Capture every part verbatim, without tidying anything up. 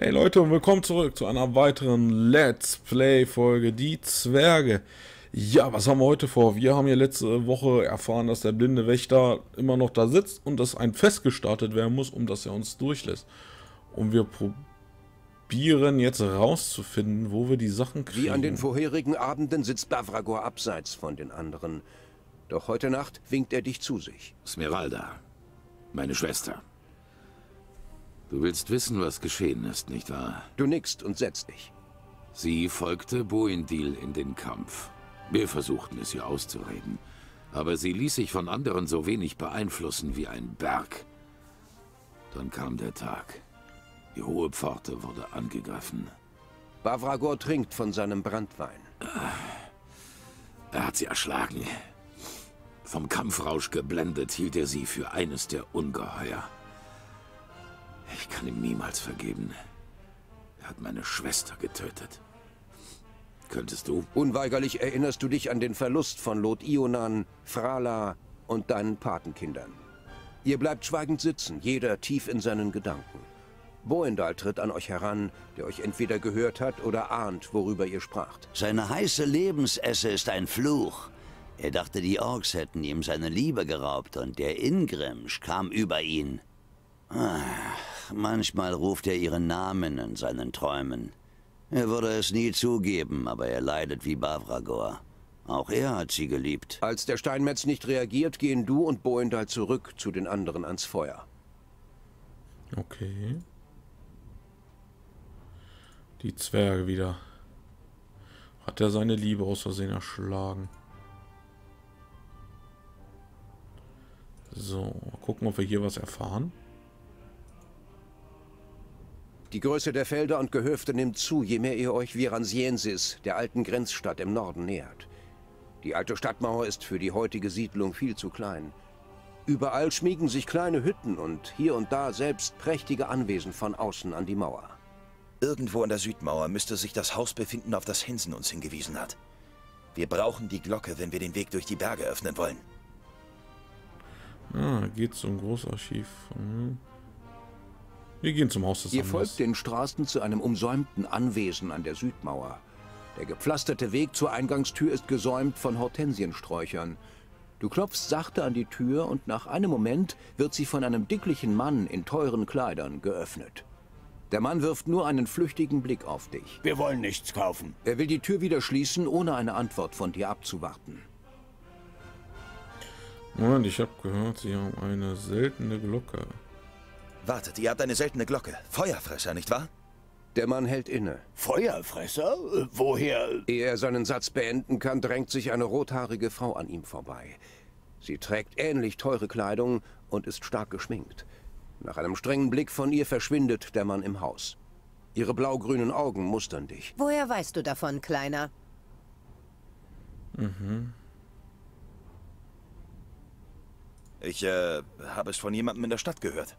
Hey Leute und willkommen zurück zu einer weiteren Let's Play Folge Die Zwerge. Ja, was haben wir heute vor? Wir haben ja letzte Woche erfahren, dass der blinde Wächter immer noch da sitzt und dass ein Fest gestartet werden muss, um dass er uns durchlässt. Und wir probieren jetzt rauszufinden, wo wir die Sachen kriegen. Wie an den vorherigen Abenden sitzt Bavragor abseits von den anderen. Doch heute Nacht winkt er dich zu sich. Smeralda, meine Schwester. Du willst wissen, was geschehen ist, nicht wahr? Du nickst und setzt dich. Sie folgte Boendil in den Kampf. Wir versuchten es ihr auszureden. Aber sie ließ sich von anderen so wenig beeinflussen wie ein Berg. Dann kam der Tag. Die hohe Pforte wurde angegriffen. Bavragor trinkt von seinem Brandwein. Er hat sie erschlagen. Vom Kampfrausch geblendet hielt er sie für eines der Ungeheuer. Ich kann ihm niemals vergeben. Er hat meine Schwester getötet. Könntest du? Unweigerlich erinnerst du dich an den Verlust von Lot Ionan, Frala und deinen Patenkindern. Ihr bleibt schweigend sitzen, jeder tief in seinen Gedanken. Boendal tritt an euch heran, der euch entweder gehört hat oder ahnt, worüber ihr spracht. Seine heiße Lebensesse ist ein Fluch. Er dachte, die Orks hätten ihm seine Liebe geraubt und der Ingrimsch kam über ihn. Ach, manchmal ruft er ihren Namen in seinen Träumen. Er würde es nie zugeben, aber er leidet wie Bavragor. Auch er hat sie geliebt. Als der Steinmetz nicht reagiert, gehen du und Boendal zurück zu den anderen ans Feuer. Okay. Die Zwerge wieder. Hat er seine Liebe aus Versehen erschlagen? So, gucken, ob wir hier was erfahren. Die Größe der Felder und Gehöfte nimmt zu, je mehr ihr euch Viransiensis, der alten Grenzstadt im Norden, nähert. Die alte Stadtmauer ist für die heutige Siedlung viel zu klein. Überall schmiegen sich kleine Hütten und hier und da selbst prächtige Anwesen von außen an die Mauer. Irgendwo an der Südmauer müsste sich das Haus befinden, auf das Hensen uns hingewiesen hat. Wir brauchen die Glocke, wenn wir den Weg durch die Berge öffnen wollen. Ah, geht zum Großarchiv. Hm. Wir gehen zum Haus des Ihr folgt was. den Straßen zu einem umsäumten Anwesen an der Südmauer. Der gepflasterte Weg zur Eingangstür ist gesäumt von Hortensiensträuchern. Du klopfst sachte an die Tür und nach einem Moment wird sie von einem dicklichen Mann in teuren Kleidern geöffnet. Der Mann wirft nur einen flüchtigen Blick auf dich. Wir wollen nichts kaufen. Er will die Tür wieder schließen, ohne eine Antwort von dir abzuwarten. Moment, ich habe gehört, sie haben eine seltene Glocke. Wartet, ihr habt eine seltene Glocke. Feuerfresser, nicht wahr? Der Mann hält inne. Feuerfresser? Woher? Ehe er seinen Satz beenden kann, drängt sich eine rothaarige Frau an ihm vorbei. Sie trägt ähnlich teure Kleidung und ist stark geschminkt. Nach einem strengen Blick von ihr verschwindet der Mann im Haus. Ihre blaugrünen Augen mustern dich. Woher weißt du davon, Kleiner? Mhm. Ich, äh, habe es von jemandem in der Stadt gehört.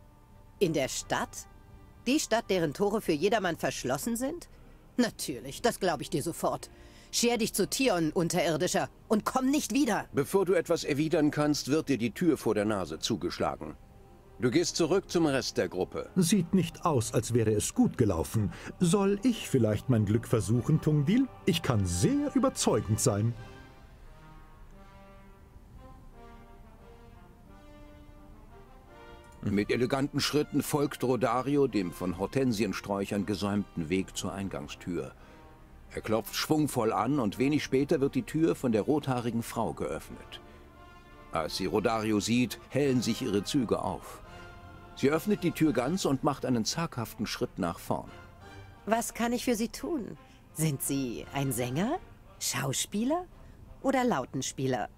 In der Stadt? Die Stadt, deren Tore für jedermann verschlossen sind? Natürlich, das glaube ich dir sofort. Scher dich zu Tion, Unterirdischer, und komm nicht wieder! Bevor du etwas erwidern kannst, wird dir die Tür vor der Nase zugeschlagen. Du gehst zurück zum Rest der Gruppe. Sieht nicht aus, als wäre es gut gelaufen. Soll ich vielleicht mein Glück versuchen, Tungdil? Ich kann sehr überzeugend sein. Mit eleganten Schritten folgt Rodario dem von Hortensiensträuchern gesäumten Weg zur Eingangstür. Er klopft schwungvoll an und wenig später wird die Tür von der rothaarigen Frau geöffnet. Als sie Rodario sieht, hellen sich ihre Züge auf. Sie öffnet die Tür ganz und macht einen zaghaften Schritt nach vorn. Was kann ich für Sie tun? Sind Sie ein Sänger, Schauspieler oder Lautenspieler?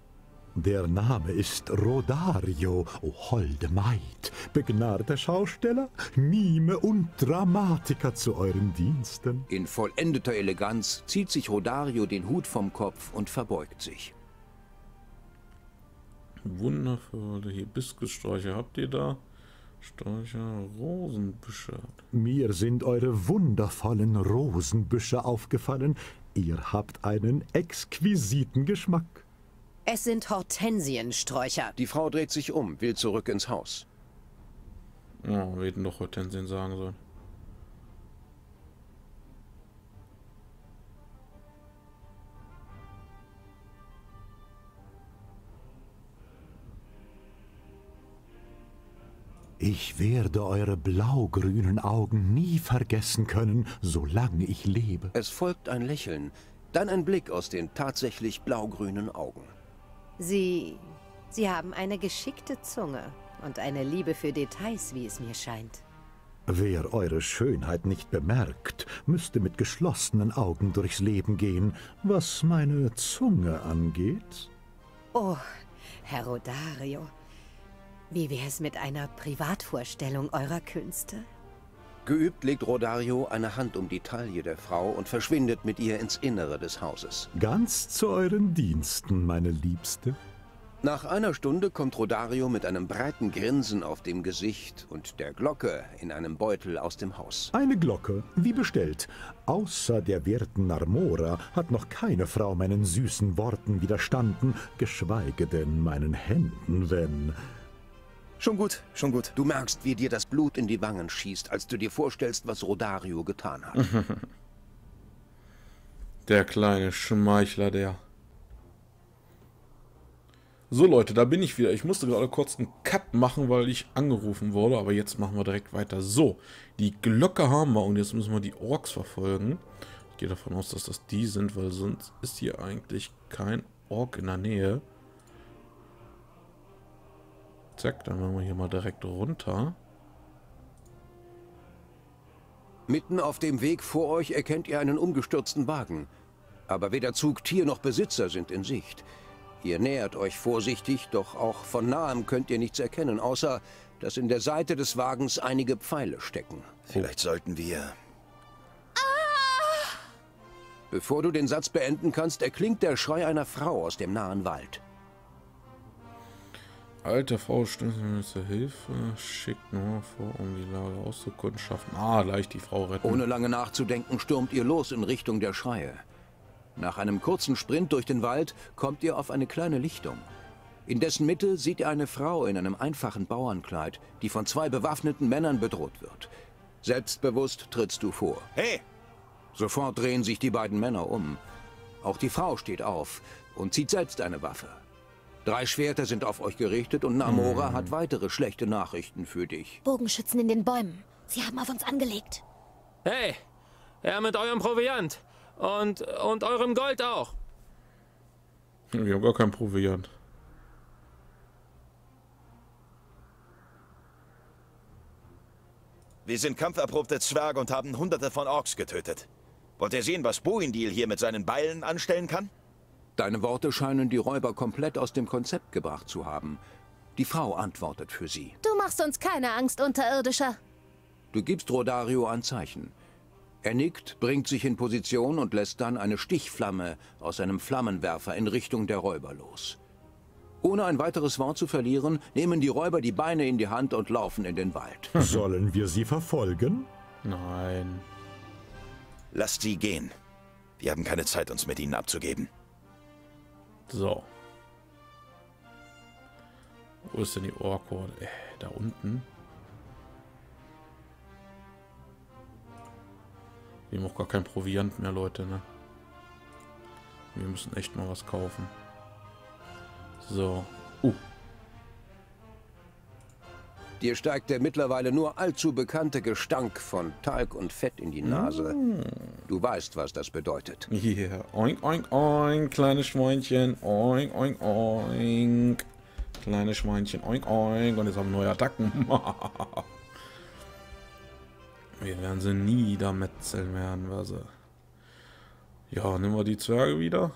Der Name ist Rodario, o holde Maid, begnadeter Schausteller, Mime und Dramatiker zu euren Diensten. In vollendeter Eleganz zieht sich Rodario den Hut vom Kopf und verbeugt sich. Wundervolle Hibiskussträucher habt ihr da? Sträucher, Rosenbüsche. Mir sind eure wundervollen Rosenbüsche aufgefallen. Ihr habt einen exquisiten Geschmack. Es sind Hortensiensträucher. Die Frau dreht sich um, will zurück ins Haus. Oh, wir hätten doch Hortensien sagen sollen. Ich werde eure blau-grünen Augen nie vergessen können, solange ich lebe. Es folgt ein Lächeln, dann ein Blick aus den tatsächlich blau-grünen Augen. Sie... Sie haben eine geschickte Zunge und eine Liebe für Details, wie es mir scheint. Wer eure Schönheit nicht bemerkt, müsste mit geschlossenen Augen durchs Leben gehen, was meine Zunge angeht. Oh, Herr Rodario, wie wär's mit einer Privatvorstellung eurer Künste? Geübt legt Rodario eine Hand um die Taille der Frau und verschwindet mit ihr ins Innere des Hauses. Ganz zu euren Diensten, meine Liebste. Nach einer Stunde kommt Rodario mit einem breiten Grinsen auf dem Gesicht und der Glocke in einem Beutel aus dem Haus. Eine Glocke, wie bestellt. Außer der Wirtin Narmora hat noch keine Frau meinen süßen Worten widerstanden, geschweige denn meinen Händen, wenn... Schon gut, schon gut. Du merkst, wie dir das Blut in die Wangen schießt, als du dir vorstellst, was Rodario getan hat. Der kleine Schmeichler, der... So Leute, da bin ich wieder. Ich musste gerade kurz einen Cut machen, weil ich angerufen wurde, aber jetzt machen wir direkt weiter. So, die Glocke haben wir und jetzt müssen wir die Orks verfolgen. Ich gehe davon aus, dass das die sind, weil sonst ist hier eigentlich kein Ork in der Nähe. Zack, dann machen wir hier mal direkt runter. Mitten auf dem Weg vor euch erkennt ihr einen umgestürzten Wagen. Aber weder Zug, Tier noch Besitzer sind in Sicht. Ihr nähert euch vorsichtig, doch auch von nahem könnt ihr nichts erkennen, außer, dass in der Seite des Wagens einige Pfeile stecken. Vielleicht sollten wir... Ah! Bevor du den Satz beenden kannst, erklingt der Schrei einer Frau aus dem nahen Wald. Alte Frau, stimmt zur Hilfe, schickt nur vor, um die Lage auszukundschaften. Ah, leicht die Frau retten. Ohne lange nachzudenken, stürmt ihr los in Richtung der Schreie. Nach einem kurzen Sprint durch den Wald kommt ihr auf eine kleine Lichtung. In dessen Mitte seht ihr eine Frau in einem einfachen Bauernkleid, die von zwei bewaffneten Männern bedroht wird. Selbstbewusst trittst du vor. Hey! Sofort drehen sich die beiden Männer um. Auch die Frau steht auf und zieht selbst eine Waffe. Drei Schwerter sind auf euch gerichtet und Narmora hm. hat weitere schlechte Nachrichten für dich. Bogenschützen in den Bäumen. Sie haben auf uns angelegt. Hey! Ja, mit eurem Proviant! Und, und eurem Gold auch. Wir haben gar kein Proviant. Wir sind kampferprobte Zwerge und haben hunderte von Orks getötet. Wollt ihr sehen, was Boendil hier mit seinen Beilen anstellen kann? Deine Worte scheinen die Räuber komplett aus dem Konzept gebracht zu haben. Die Frau antwortet für sie. Du machst uns keine Angst, Unterirdischer. Du gibst Rodario ein Zeichen. Er nickt, bringt sich in Position und lässt dann eine Stichflamme aus einem Flammenwerfer in Richtung der Räuber los. Ohne ein weiteres Wort zu verlieren, nehmen die Räuber die Beine in die Hand und laufen in den Wald. Sollen wir sie verfolgen? Nein. Lasst sie gehen. Wir haben keine Zeit, uns mit ihnen abzugeben. So. Wo ist denn die Ork-Horde? Äh, da unten. Wir haben auch gar kein Proviant mehr, Leute, ne? Wir müssen echt mal was kaufen. So. Uh. Dir steigt der mittlerweile nur allzu bekannte Gestank von Talg und Fett in die Nase. Mm. Du weißt, was das bedeutet. Yeah. Oink, oink, oink, kleines Schweinchen. Oink, oink, oink. Kleines Schweinchen. Oink, oink. Und jetzt haben wir neue Attacken. Wir werden sie nie da metzeln werden, was sie. Ja, nehmen wir die Zwerge wieder.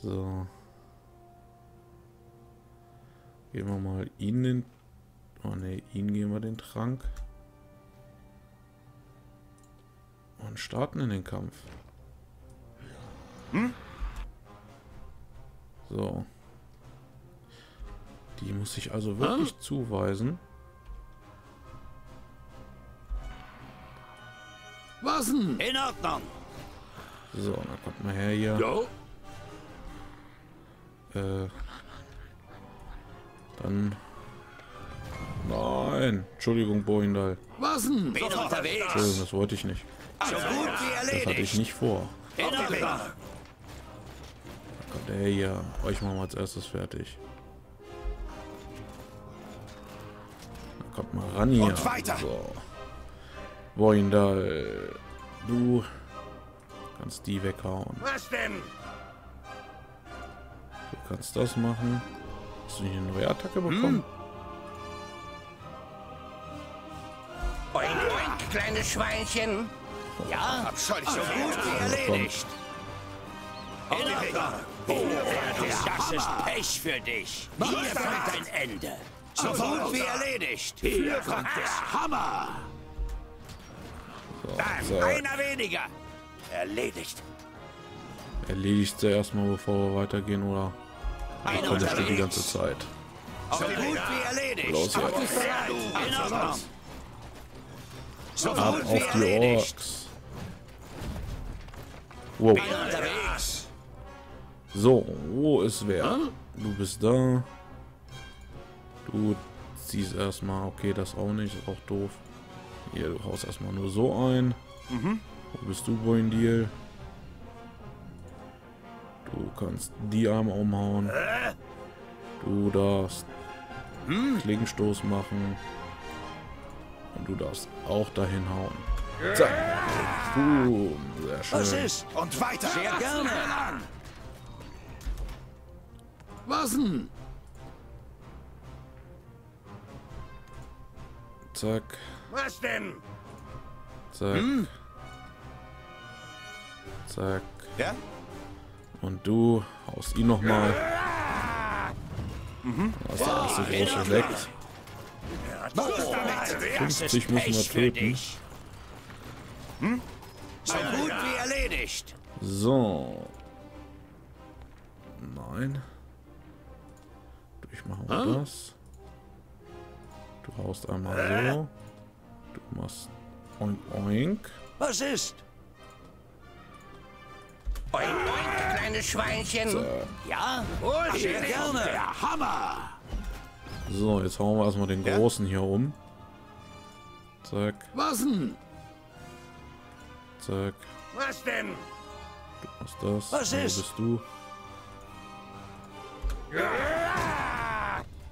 So. Geben wir mal ihnen den... Oh ne, ihnen geben wir den Trank. Und starten in den Kampf. Hm? So. Die muss ich also wirklich ah. zuweisen. Was denn? In Ordnung. So, dann kommt mal her hier. Jo. Äh. Dann. Nein. Entschuldigung, Boendal. Was denn? Bin unterwegs. Entschuldigung, das wollte ich nicht. Also gut wie erledigt. Das hatte ich nicht vor. In Ordnung. Dann kommt er hier. Euch machen wir als erstes fertig. Kommt mal ran hier. Und weiter. So. Boendal, du kannst die weghauen. Was denn? Du kannst das machen. Hast du hier eine neue Attacke bekommen? Hm. Oink, oink, kleines Schweinchen. Oh. Ja, abscheulich so gut wie erledigt. Oh, das ist Pech für dich. Hier kommt ein Ende. So gut wie erledigt. Hier kommt der Hammer. So, so. Einer weniger. Erledigt. Erledigt sie erstmal, bevor wir weitergehen, oder? Ich konnte das die ganze Zeit. So gut wie erledigt. Los, ja. So gut ab wie auf die erledigt. Orks. Wow. So, wo ist wer? Hm? Du bist da. Du ziehst erstmal, okay, das auch nicht, ist auch doof. Hier, du haust erstmal nur so ein. Mhm. Wo bist du, Boendil? Du kannst die Arme umhauen. Du darfst hm? Klingenstoß machen. Und du darfst auch dahin hauen. Zack. Boom. Sehr schön. Was ist? Und weiter. Sehr gerne. Was denn? Zack. Was denn? Zack. Hm? Zack. Ja? Und du haust ihn nochmal. Mhm. Das ist der erste große weg. fünfzig müssen wir töten. Hm? So gut wie erledigt. So. Nein. Machen wir hm? das. Du haust einmal äh? so. Du machst oink oink. Was ist? Oink oink, kleines Schweinchen. So. Ja, oh, sehr gerne. Der Hammer. So, jetzt hauen wir erstmal den ja? Großen hier um. Zack. Was denn? Zack. Was denn? Du machst das. Was ist? Wo bist du? Ja.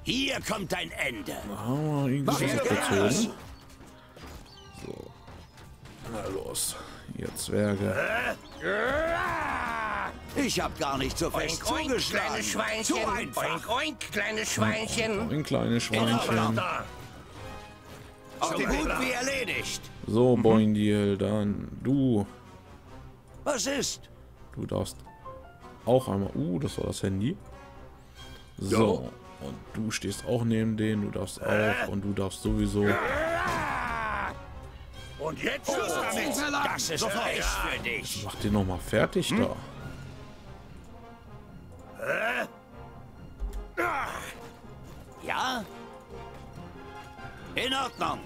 Hier kommt ein Ende. Ah, irgendwie ist das gezogen. So. Na los. Ihr Zwerge. Ich hab gar nicht so fest oink, zugeschlagen. Kleine Schweinchen. Zu einfach. Oink, oink, kleine Schweinchen. Oink, oink, kleine Schweinchen. So gut wie erledigt. So, Boendil, dann du. Was ist? Du darfst auch einmal... Uh, das war das Handy. So. Und du stehst auch neben denen, du darfst auch und du darfst sowieso. Und jetzt oh, das ist echt für dich. Mach den nochmal fertig hm? da. Ja? In Ordnung.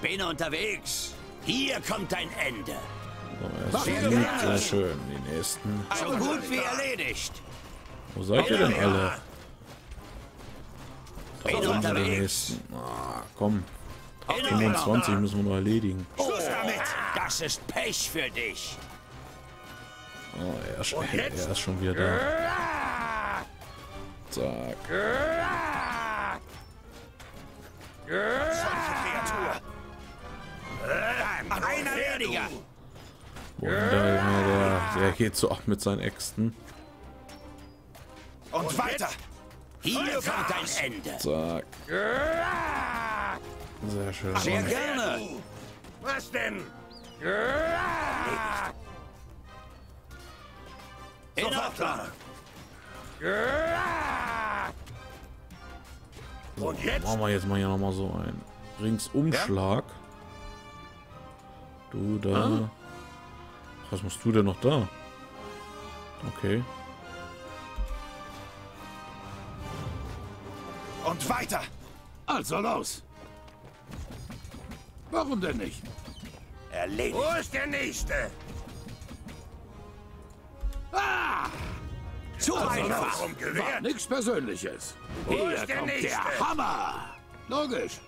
Bin unterwegs. Hier kommt dein Ende. So, sehr schön. Die nächsten. So gut wie erledigt. Wo seid ihr denn alle? Ah, komm. fünfundzwanzig müssen wir noch erledigen. Oh, das ist Pech für dich. Oh, er, ist, er ist schon wieder da. Zack. Einer weniger. Der geht so ab mit seinen Äxten. Und weiter. Hier kommt ein Ende. Zack. Sehr schön. Sehr gerne. Was denn? In Ordnung. So, und jetzt machen wir jetzt mal hier nochmal so einen Ringsumschlag. Du da. Was musst du denn noch da? Okay. Und weiter! Also los! Warum denn nicht? Erledigt! Wo ist der Nächste? Ah! Zu also einfach! War nichts Persönliches! Wo Hier ist der, kommt Nächste? Der Hammer! Logisch!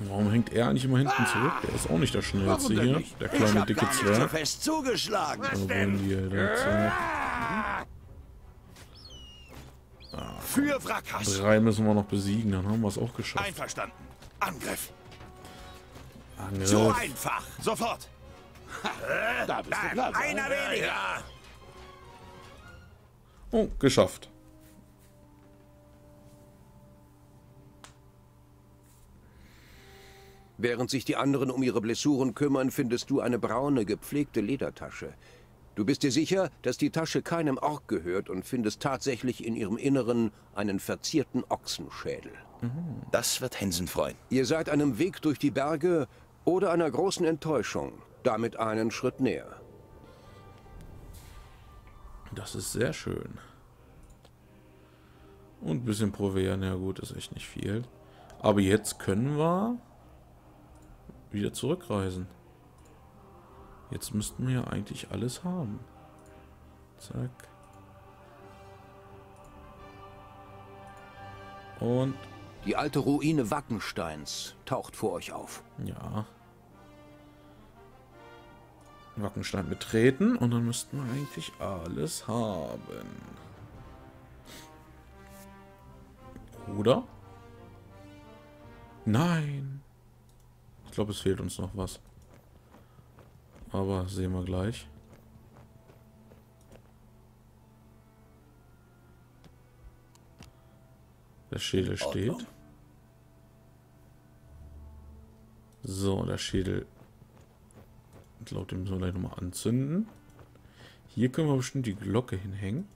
Warum hängt er eigentlich immer hinten ah! zurück? Der ist auch nicht der Schnellste hier. Nicht? Der kleine dicke Zwerg. So fest zugeschlagen! Was denn? Für Wrackhass. Drei müssen wir noch besiegen, dann haben wir es auch geschafft. Einverstanden. Angriff. Angriff. So einfach. Sofort. Da bist du klar. Einer weniger. Oh, geschafft. Während sich die anderen um ihre Blessuren kümmern, findest du eine braune, gepflegte Ledertasche. Du bist dir sicher, dass die Tasche keinem Ork gehört und findest tatsächlich in ihrem Inneren einen verzierten Ochsenschädel. Das wird Hensen freuen. Ihr seid einem Weg durch die Berge oder einer großen Enttäuschung, damit einen Schritt näher. Das ist sehr schön. Und ein bisschen Proviant, ja gut, ist echt nicht viel. Aber jetzt können wir wieder zurückreisen. Jetzt müssten wir ja eigentlich alles haben. Zack. Und die alte Ruine Wackensteins taucht vor euch auf. Ja. Wackenstein betreten und dann müssten wir eigentlich alles haben. Oder? Nein. Ich glaube, es fehlt uns noch was. Aber sehen wir gleich. Der Schädel steht. So, der Schädel. Ich glaube, den müssen wir gleich nochmal anzünden. Hier können wir bestimmt die Glocke hinhängen.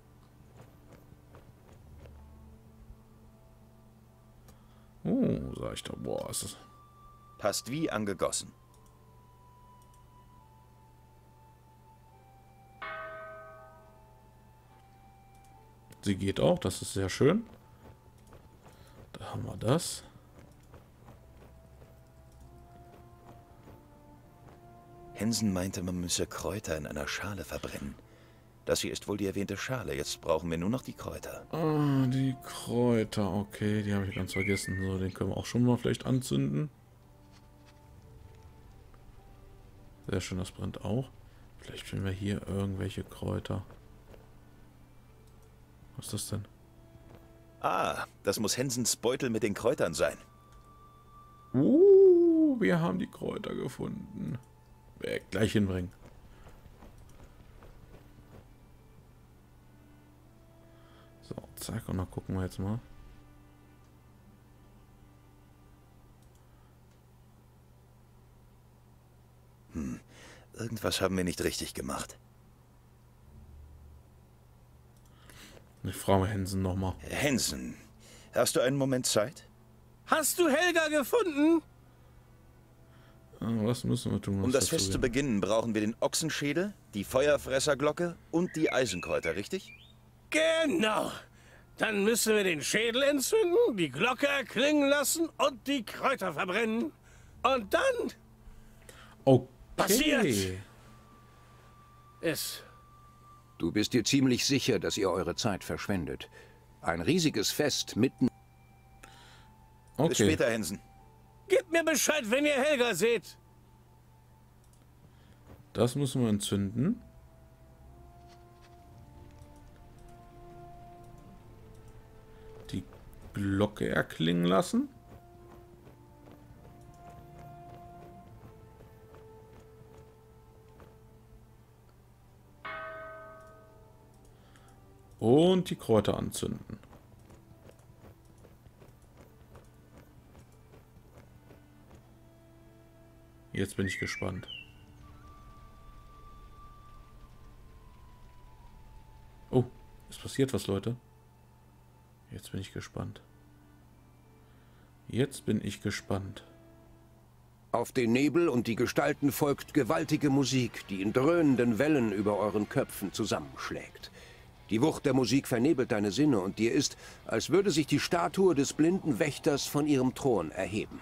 Oh, sag ich da. Boah, ist das. Passt wie angegossen. Sie geht auch, das ist sehr schön. Da haben wir das. Hensen meinte, man müsse Kräuter in einer Schale verbrennen. Das hier ist wohl die erwähnte Schale. Jetzt brauchen wir nur noch die Kräuter. Ah, die Kräuter. Okay, die habe ich ganz vergessen. So, den können wir auch schon mal vielleicht anzünden. Sehr schön, das brennt auch. Vielleicht finden wir hier irgendwelche Kräuter. Was ist das denn? Ah, das muss Hensens Beutel mit den Kräutern sein. Uh, wir haben die Kräuter gefunden. Weg, gleich hinbringen. So, zack, und dann gucken wir jetzt mal. Hm, irgendwas haben wir nicht richtig gemacht. Ich frage Hensen nochmal. Hensen, hast du einen Moment Zeit? Hast du Helga gefunden? Ah, was müssen wir tun? Um das Fest zu beginnen, brauchen wir den Ochsenschädel, die Feuerfresserglocke und die Eisenkräuter, richtig? Genau. Dann müssen wir den Schädel entzünden, die Glocke erklingen lassen und die Kräuter verbrennen. Und dann... Okay. Passiert! Es... Du bist dir ziemlich sicher, dass ihr eure Zeit verschwendet. Ein riesiges Fest mitten... Okay. Bis später, Hensen. Gebt mir Bescheid, wenn ihr Helga seht. Das müssen wir entzünden. Die Glocke erklingen lassen. Und die Kräuter anzünden. Jetzt bin ich gespannt. Oh, es passiert was, Leute. Jetzt bin ich gespannt. Jetzt bin ich gespannt. Auf den Nebel und die Gestalten folgt gewaltige Musik, die in dröhnenden Wellen über euren Köpfen zusammenschlägt. Die Wucht der Musik vernebelt deine Sinne und dir ist, als würde sich die Statue des blinden Wächters von ihrem Thron erheben.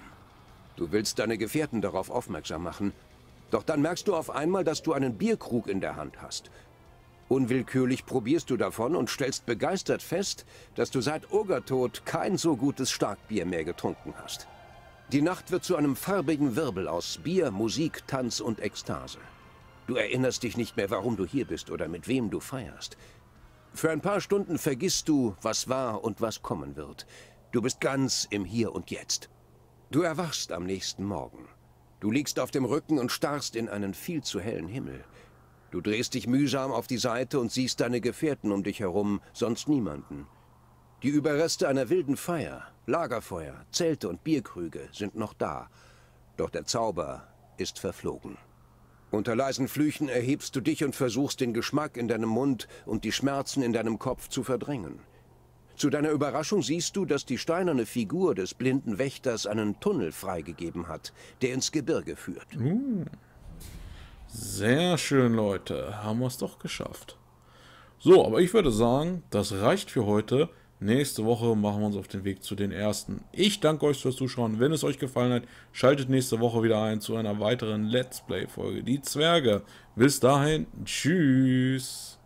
Du willst deine Gefährten darauf aufmerksam machen, doch dann merkst du auf einmal, dass du einen Bierkrug in der Hand hast. Unwillkürlich probierst du davon und stellst begeistert fest, dass du seit Ogertod kein so gutes Starkbier mehr getrunken hast. Die Nacht wird zu einem farbigen Wirbel aus Bier, Musik, Tanz und Ekstase. Du erinnerst dich nicht mehr, warum du hier bist oder mit wem du feierst. Für ein paar Stunden vergisst du, was war und was kommen wird. Du bist ganz im Hier und Jetzt. Du erwachst am nächsten Morgen. Du liegst auf dem Rücken und starrst in einen viel zu hellen Himmel. Du drehst dich mühsam auf die Seite und siehst deine Gefährten um dich herum, sonst niemanden. Die Überreste einer wilden Feier, Lagerfeuer, Zelte und Bierkrüge sind noch da. Doch der Zauber ist verflogen. Unter leisen Flüchen erhebst du dich und versuchst, den Geschmack in deinem Mund und die Schmerzen in deinem Kopf zu verdrängen. Zu deiner Überraschung siehst du, dass die steinerne Figur des blinden Wächters einen Tunnel freigegeben hat, der ins Gebirge führt. Mmh. Sehr schön, Leute. Haben wir es doch geschafft. So, aber ich würde sagen, das reicht für heute. Nächste Woche machen wir uns auf den Weg zu den Ersten. Ich danke euch fürs Zuschauen. Wenn es euch gefallen hat, schaltet nächste Woche wieder ein zu einer weiteren Let's Play-Folge. Die Zwerge. Bis dahin. Tschüss.